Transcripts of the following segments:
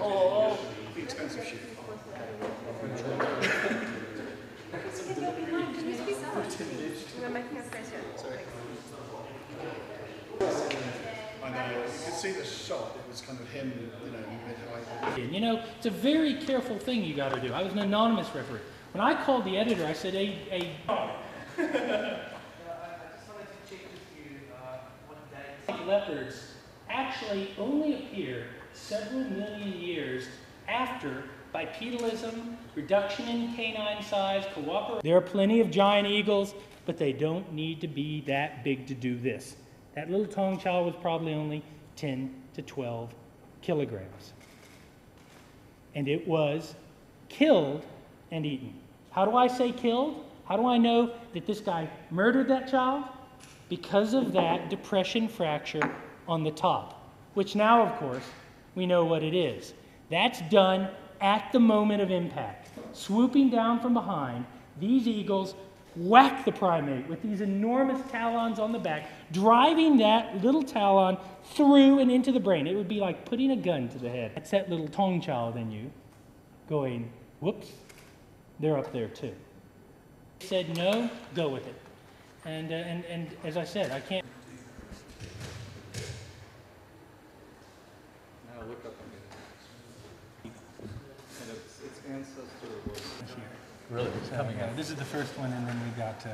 Oh, the expensive shit. We're making a pressure. Sorry. I know. You could see the shot. It was kind of him, you know, mid-high. You know, it's a very careful thing you got to do. I was an anonymous referee. When I called the editor, I said, "Hey, leopards actually only appear several million years after bipedalism, reduction in canine size, cooperation. There are plenty of giant eagles, but they don't need to be that big to do this. That little Taung child was probably only 10 to 12 kilograms. And it was killed and eaten. How do I say killed? How do I know that this guy murdered that child? Because of that depression fracture on the top, which now, of course, we know what it is. That's done at the moment of impact. Swooping down from behind, these eagles whack the primate with these enormous talons on the back, driving that little talon through and into the brain. It would be like putting a gun to the head. That's that little Taung child in you going, whoops, they're up there too. They said, no, go with it. And as I said, I can't. Now look up and its ancestor was really coming out. This is the first one, and then we got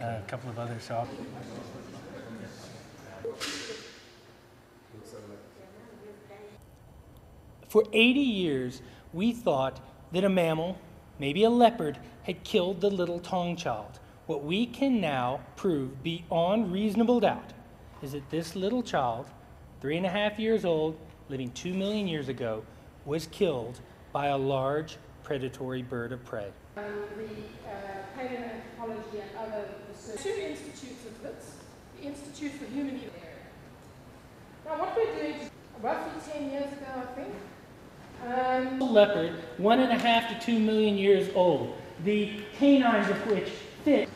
a couple of other shots. For 80 years, we thought that a mammal, maybe a leopard, had killed the little Taung child. What we can now prove beyond reasonable doubt is that this little child, 3.5 years old, living 2 million years ago, was killed by a large predatory bird of prey. The paleoanthropology and other research. Two institutes of this, the Institute for Human Evolution. Now what we're doing, roughly 10 years ago I think, leopard, 1.5 to 2 million years old, the canines of which fit.